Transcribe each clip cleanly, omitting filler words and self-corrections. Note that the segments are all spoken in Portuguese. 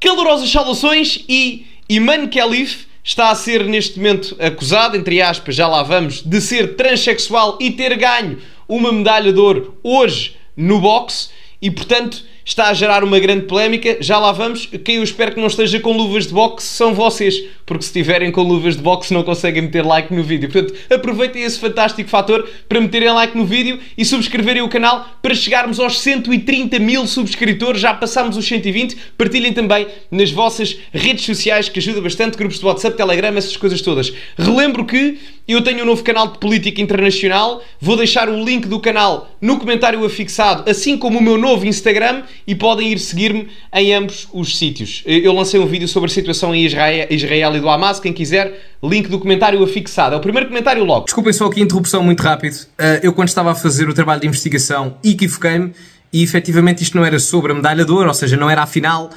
Calorosas saudações e Imane Khelif está a ser neste momento acusado, entre aspas, já lá vamos, de ser transexual e ter ganho uma medalha de ouro hoje no boxe e, portanto, está a gerar uma grande polémica, já lá vamos. Quem eu espero que não esteja com luvas de boxe são vocês, porque se estiverem com luvas de boxe não conseguem meter like no vídeo. Portanto, aproveitem esse fantástico fator para meterem like no vídeo e subscreverem o canal para chegarmos aos 130 mil subscritores, já passámos os 120, partilhem também nas vossas redes sociais, que ajuda bastante, grupos de WhatsApp, Telegram, essas coisas todas. Relembro que eu tenho um novo canal de política internacional, vou deixar o link do canal no comentário afixado, assim como o meu novo Instagram, e podem ir seguir-me em ambos os sítios. Eu lancei um vídeo sobre a situação em Israel e do Hamas, quem quiser, link do comentário afixado. É o primeiro comentário logo. Desculpem só aqui a interrupção muito rápido. Eu quando estava a fazer o trabalho de investigação equivoquei-me e efetivamente isto não era sobre a medalha de ouro, ou seja, não era a final,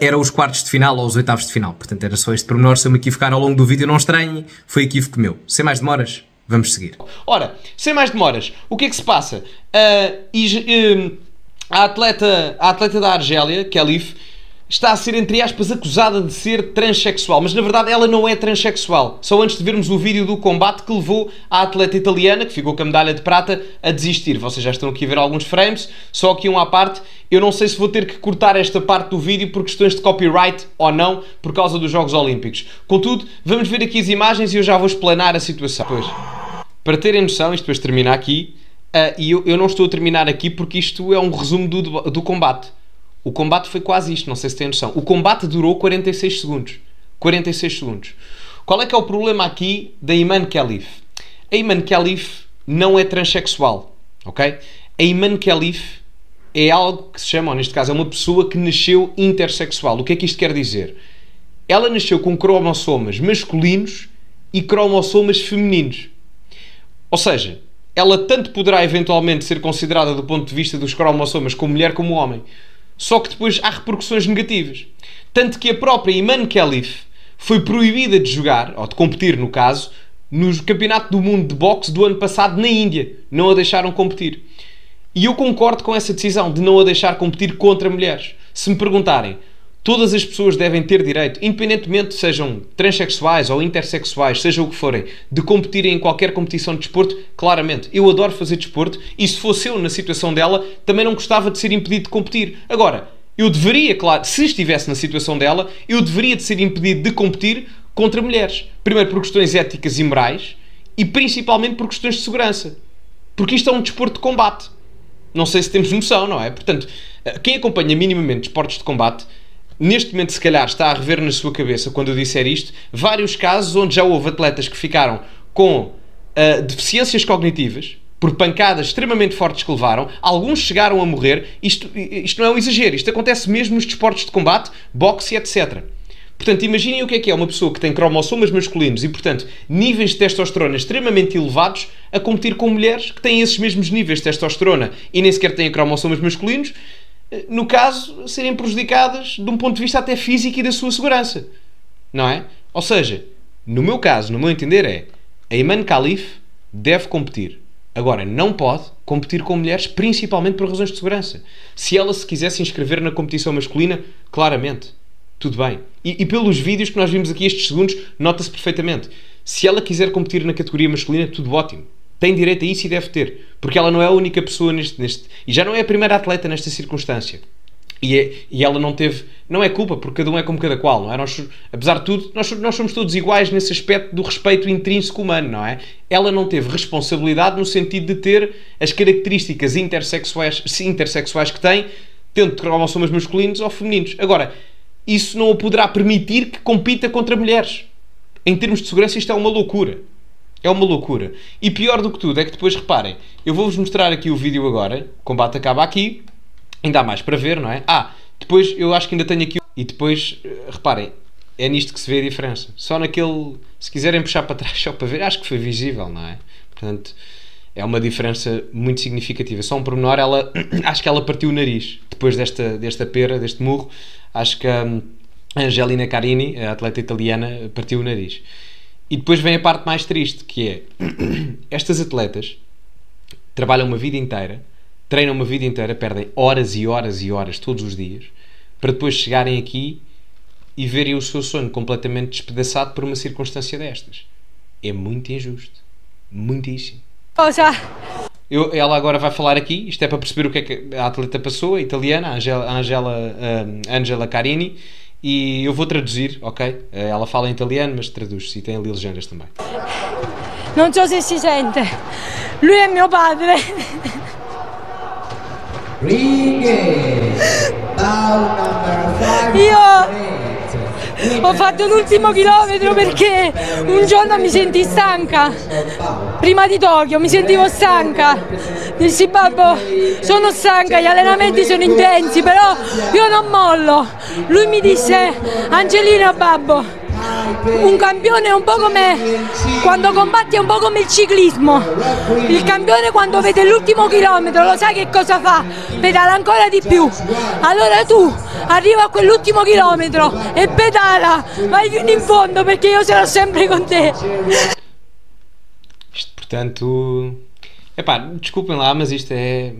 era os quartos de final ou os oitavos de final. Portanto era só este pormenor, se eu me equivocar ao longo do vídeo não estranhe, foi equívoco meu. Sem mais demoras, vamos seguir. Ora, sem mais demoras, o que é que se passa? A atleta da Argélia, Khelif, está a ser, entre aspas, acusada de ser transexual, mas na verdade ela não é transexual. Só antes de vermos o vídeo do combate que levou a atleta italiana, que ficou com a medalha de prata, a desistir. Vocês já estão aqui a ver alguns frames, só aqui um à parte. Eu não sei se vou ter que cortar esta parte do vídeo por questões de copyright ou não, por causa dos Jogos Olímpicos. Contudo, vamos ver aqui as imagens e eu já vou explanar a situação. Pois, para terem noção, isto depois termina aqui. E eu não estou a terminar aqui porque isto é um resumo do combate. O combate foi quase isto, não sei se têm noção. O combate durou 46 segundos. 46 segundos. Qual é que é o problema aqui da Imane Khelif? A Imane Khelif não é transexual, ok? A Imane Khelif é algo que se chama, neste caso, é uma pessoa que nasceu intersexual. O que é que isto quer dizer? Ela nasceu com cromossomas masculinos e cromossomas femininos. Ou seja, ela tanto poderá eventualmente ser considerada do ponto de vista dos cromossomas como mulher como homem, só que depois há repercussões negativas. Tanto que a própria Imane Khelif foi proibida de jogar, ou de competir no caso, no Campeonato do Mundo de Boxe do ano passado na Índia. Não a deixaram competir. E eu concordo com essa decisão de não a deixar competir contra mulheres. Se me perguntarem, todas as pessoas devem ter direito, independentemente sejam transexuais ou intersexuais, seja o que forem, de competirem em qualquer competição de desporto, claramente. Eu adoro fazer desporto e se fosse eu na situação dela, também não gostava de ser impedido de competir. Agora, eu deveria, claro, se estivesse na situação dela, eu deveria de ser impedido de competir contra mulheres. Primeiro por questões éticas e morais e principalmente por questões de segurança. Porque isto é um desporto de combate. Não sei se temos noção, não é? Portanto, quem acompanha minimamente desportos de combate, neste momento, se calhar, está a rever na sua cabeça, quando eu disser isto, vários casos onde já houve atletas que ficaram com deficiências cognitivas, por pancadas extremamente fortes que levaram, alguns chegaram a morrer, isto não é um exagero, isto acontece mesmo nos desportos de combate, boxe e etc. Portanto, imaginem o que é uma pessoa que tem cromossomas masculinos e, portanto, níveis de testosterona extremamente elevados a competir com mulheres que têm esses mesmos níveis de testosterona e nem sequer têm cromossomas masculinos, no caso, serem prejudicadas de um ponto de vista até físico e da sua segurança, não é? Ou seja, no meu caso, no meu entender é, a Imane Khelif deve competir. Agora, não pode competir com mulheres, principalmente por razões de segurança. Se ela se quisesse inscrever na competição masculina, claramente, tudo bem. E pelos vídeos que nós vimos aqui estes segundos, nota-se perfeitamente. Se ela quiser competir na categoria masculina, tudo ótimo. Tem direito a isso e deve ter, porque ela não é a única pessoa e já não é a primeira atleta nesta circunstância. E ela não teve, não é culpa, porque cada um é como cada qual, não é? Nós, apesar de tudo, nós somos todos iguais nesse aspecto do respeito intrínseco humano, não é? Ela não teve responsabilidade no sentido de ter as características intersexuais que tem, tendo cromossomas masculinos ou femininos. Agora, isso não o poderá permitir que compita contra mulheres. Em termos de segurança, isto é uma loucura. É uma loucura. E pior do que tudo é que depois, reparem, eu vou-vos mostrar aqui o vídeo agora, o combate acaba aqui, ainda há mais para ver, não é? Depois eu acho que ainda tenho aqui... E depois, reparem, é nisto que se vê a diferença. Só naquele... Se quiserem puxar para trás só para ver, acho que foi visível, não é? Portanto, é uma diferença muito significativa. Só um pormenor, ela... acho que ela partiu o nariz, depois desta pera, deste murro, acho que a Angelina Carini, a atleta italiana, partiu o nariz. E depois vem a parte mais triste, que é... Estas atletas trabalham uma vida inteira, treinam uma vida inteira, perdem horas e horas e horas todos os dias, para depois chegarem aqui e verem o seu sonho completamente despedaçado por uma circunstância destas. É muito injusto. Muitíssimo. Oh, já. Ela agora vai falar aqui, isto é para perceber o que é que a atleta passou, a italiana, Angela Carini, e eu vou traduzir, ok? Ela fala em italiano, mas traduz-se e tem ali legendas também. Não so se si sente. Lui é meu padre. Io ho fatto l'ultimo chilometro perché un giorno mi sentii stanca, prima di Tokyo mi sentivo stanca, dissi babbo sono stanca, gli allenamenti sono intensi però io non mollo, lui mi disse Angelina babbo, un campione è un po' come, quando combatti è un po' come il ciclismo, il campione quando vede l'ultimo chilometro lo sai che cosa fa, pedala ancora di più, allora tu arriva a quell'ultimo chilometro e pedala, vai fino in fondo perché io sarò sempre con te. Isto portanto, epá, desculpem lá, mas isto é,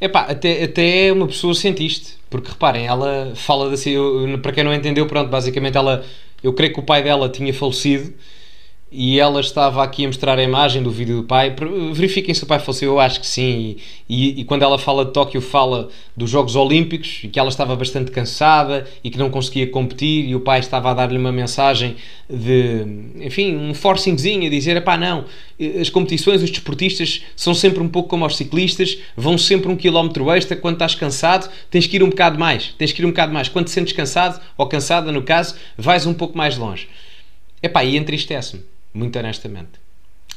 epá, até uma pessoa sente isto, porque reparem, ela fala assim, para quem não entendeu, pronto, basicamente ela, eu creio que o pai dela tinha falecido e ela estava aqui a mostrar a imagem do vídeo do pai. Verifiquem se o pai faleceu, eu acho que sim. E quando ela fala de Tóquio, fala dos Jogos Olímpicos e que ela estava bastante cansada e que não conseguia competir e o pai estava a dar-lhe uma mensagem de, enfim, um forcingzinho, a dizer, epá, não, as competições, os desportistas são sempre um pouco como os ciclistas, vão sempre um quilómetro extra, quando estás cansado tens que ir um bocado mais, tens que ir um bocado mais, quando te sentes cansado, ou cansada no caso, vais um pouco mais longe. Epá, e entristece-me. Muito honestamente.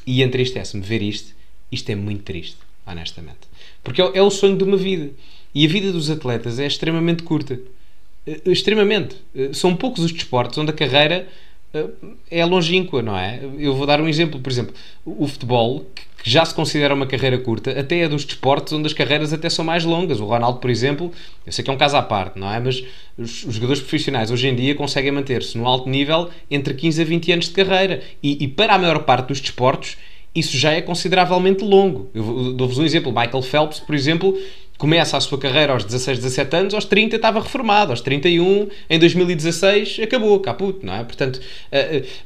E entristece-me ver isto. Isto é muito triste, honestamente. Porque é o sonho de uma vida. E a vida dos atletas é extremamente curta. Extremamente. São poucos os desportos onde a carreira é longínqua, não é? Eu vou dar um exemplo. Por exemplo, o futebol, que já se considera uma carreira curta, até é dos desportos onde as carreiras até são mais longas. O Ronaldo, por exemplo, eu sei que é um caso à parte, não é? Mas os jogadores profissionais hoje em dia conseguem manter-se no alto nível entre 15 a 20 anos de carreira. E para a maior parte dos desportos, isso já é consideravelmente longo. Eu dou-vos um exemplo. Michael Phelps, por exemplo, começa a sua carreira aos 16, 17 anos, aos 30 estava reformado, aos 31, em 2016 acabou, caputo, não é? Portanto,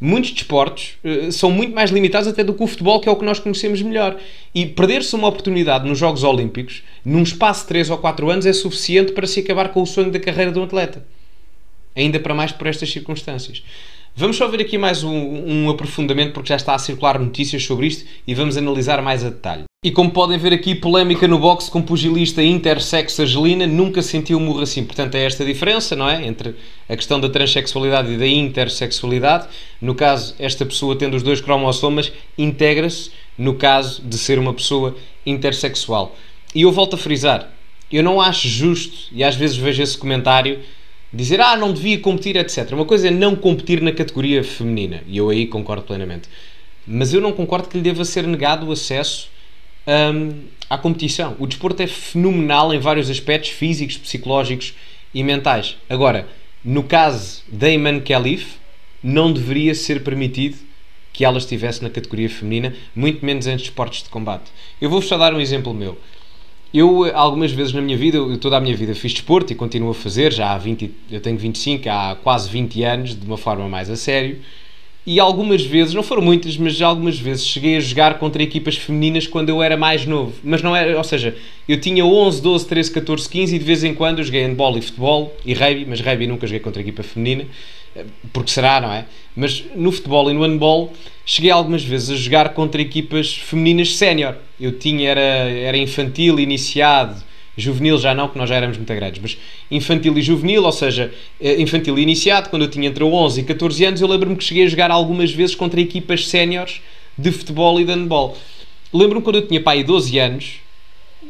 muitos desportos são muito mais limitados até do que o futebol, que é o que nós conhecemos melhor. E perder-se uma oportunidade nos Jogos Olímpicos, num espaço de 3 ou 4 anos, é suficiente para se acabar com o sonho da carreira de um atleta. Ainda para mais por estas circunstâncias. Vamos só ver aqui mais um aprofundamento, porque já está a circular notícias sobre isto e vamos analisar mais a detalhe. E como podem ver aqui, polémica no boxe com pugilista intersexo Angelina, nunca sentiu murro assim. Portanto, é esta diferença, não é? Entre a questão da transexualidade e da intersexualidade. No caso, esta pessoa tendo os dois cromossomas, integra-se no caso de ser uma pessoa intersexual. E eu volto a frisar, eu não acho justo, e às vezes vejo esse comentário, dizer, ah, não devia competir, etc. Uma coisa é não competir na categoria feminina, e eu aí concordo plenamente. Mas eu não concordo que lhe deva ser negado o acesso à competição. O desporto é fenomenal em vários aspectos físicos, psicológicos e mentais. Agora, no caso da Imane Khelif, não deveria ser permitido que ela estivesse na categoria feminina, muito menos em desportos de combate. Eu vou-vos só dar um exemplo meu. Eu, algumas vezes na minha vida, toda a minha vida fiz desporto e continuo a fazer, já há 20, eu tenho 25, há quase 20 anos, de uma forma mais a sério. E algumas vezes, não foram muitas, mas algumas vezes cheguei a jogar contra equipas femininas quando eu era mais novo. Mas não era, ou seja, eu tinha 11, 12, 13, 14, 15 e de vez em quando eu joguei handball e futebol e rugby, mas rugby nunca joguei contra equipa feminina, porque será, não é? Mas no futebol e no handball cheguei algumas vezes a jogar contra equipas femininas sénior. Eu tinha, era infantil, iniciado, juvenil já não, que nós já éramos muito grandes, mas infantil e juvenil, ou seja, infantil e iniciado, quando eu tinha entre 11 e 14 anos, eu lembro-me que cheguei a jogar algumas vezes contra equipas séniores de futebol e de handball. Lembro-me quando eu tinha, pá, 12 anos,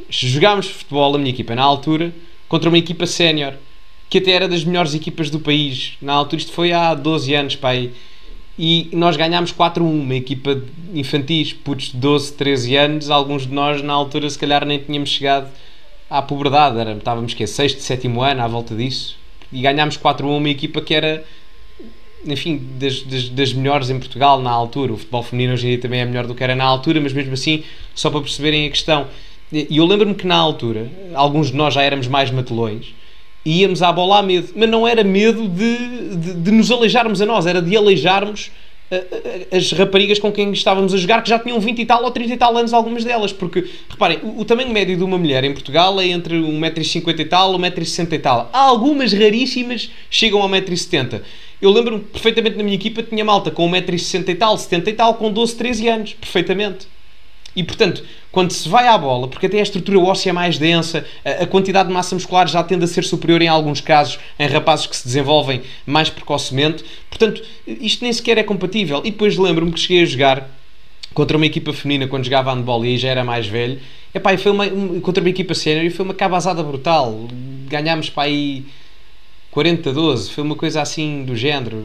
jogámos futebol, a minha equipa, na altura, contra uma equipa sénior, que até era das melhores equipas do país. Na altura, isto foi há 12 anos, pá, e nós ganhámos 4-1, uma equipa de infantis, putos de 12, 13 anos, alguns de nós, na altura, se calhar nem tínhamos chegado à puberdade, estávamos que é 6º, 7º ano à volta disso, e ganhámos 4-1 uma equipa que era, enfim, das melhores em Portugal na altura. O futebol feminino hoje em dia também é melhor do que era na altura, mas mesmo assim, só para perceberem a questão. E eu lembro-me que na altura, alguns de nós já éramos mais matelões, e íamos à bola a medo, mas não era medo de nos aleijarmos a nós, era de aleijarmos as raparigas com quem estávamos a jogar, que já tinham 20 e tal ou 30 e tal anos, algumas delas, porque, reparem, o tamanho médio de uma mulher em Portugal é entre 1,50m e tal, 1,60m e tal. Algumas raríssimas chegam a 1,70m. Eu lembro-me perfeitamente, na minha equipa tinha malta com 1,60m e tal, 70 e tal, com 12, 13 anos, perfeitamente. E, portanto, quando se vai à bola, porque até a estrutura óssea é mais densa, a quantidade de massa muscular já tende a ser superior em alguns casos, em rapazes que se desenvolvem mais precocemente, portanto, isto nem sequer é compatível. E depois lembro-me que cheguei a jogar contra uma equipa feminina, quando jogava handball e já era mais velho, epá, e foi contra uma equipa sénior e foi uma cabazada brutal, ganhámos para aí 40-12, foi uma coisa assim do género,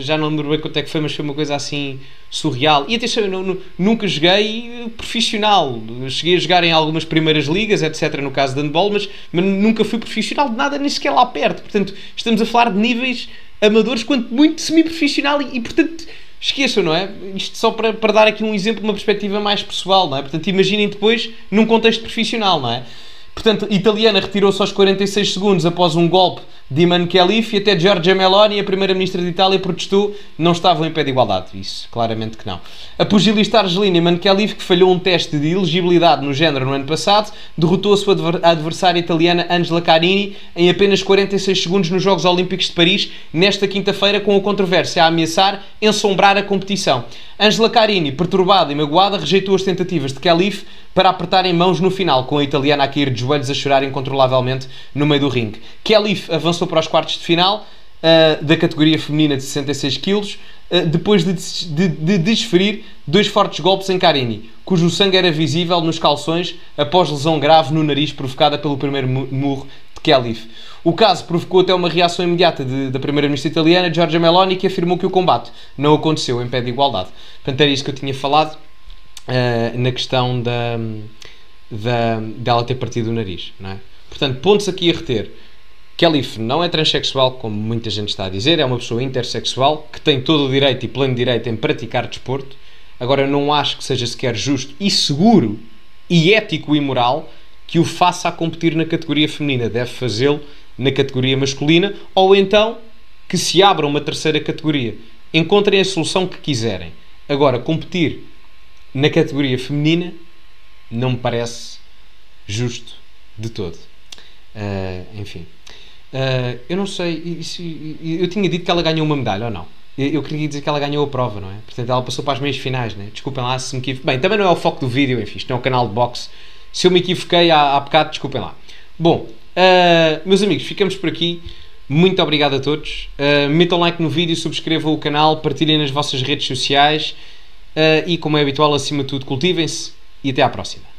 já não lembro bem quanto é que foi, mas foi uma coisa assim surreal. E atenção, eu nunca joguei profissional, cheguei a jogar em algumas primeiras ligas, etc, no caso de handball, mas nunca fui profissional de nada, nem sequer lá perto, portanto, estamos a falar de níveis amadores, quanto muito semi-profissional e portanto, esqueçam, não é? Isto só para dar aqui um exemplo, uma perspectiva mais pessoal, não é? Portanto, imaginem depois num contexto profissional, não é? Portanto, a italiana retirou-se aos 46 segundos após um golpe de Imane Khelif e até Giorgia Meloni, a primeira-ministra de Itália, protestou, não estavam em pé de igualdade. Isso, claramente que não. A pugilista argelina Imane Khelif, que falhou um teste de elegibilidade no género no ano passado, derrotou a sua adversária italiana Angelina Carini em apenas 46 segundos nos Jogos Olímpicos de Paris, nesta quinta-feira, com a controvérsia a ameaçar ensombrar a competição. Angelina Carini, perturbada e magoada, rejeitou as tentativas de Khelif para apertarem mãos no final, com a italiana a cair de joelhos a chorar incontrolavelmente no meio do ringue. Khelif avançou para os quartos de final da categoria feminina de 66 kg, depois de desferir dois fortes golpes em Carini, cujo sangue era visível nos calções após lesão grave no nariz provocada pelo primeiro murro de Khelif. O caso provocou até uma reação imediata da primeira-ministra italiana, Giorgia Meloni, que afirmou que o combate não aconteceu em pé de igualdade. Portanto, era isso que eu tinha falado na questão dela ter partido o nariz, não é? Portanto, pontos aqui a reter. Khelif não é transexual, como muita gente está a dizer, é uma pessoa intersexual que tem todo o direito e pleno direito em praticar desporto. Agora, eu não acho que seja sequer justo e seguro e ético e moral que o faça a competir na categoria feminina. Deve fazê-lo na categoria masculina, ou então que se abra uma terceira categoria. Encontrem a solução que quiserem. Agora, competir na categoria feminina não me parece justo de todo. Enfim. Eu não sei, eu tinha dito que ela ganhou uma medalha ou não? Eu queria dizer que ela ganhou a prova, não é? Portanto, ela passou para as meias finais, não é? Desculpem lá se me equivoquei. Bem, também não é o foco do vídeo, enfim, isto não é um canal de boxe. Se eu me equivoquei há bocado, desculpem lá. Bom, meus amigos, ficamos por aqui. Muito obrigado a todos. Metam like no vídeo, subscrevam o canal, partilhem nas vossas redes sociais e, como é habitual, acima de tudo, cultivem-se e até à próxima.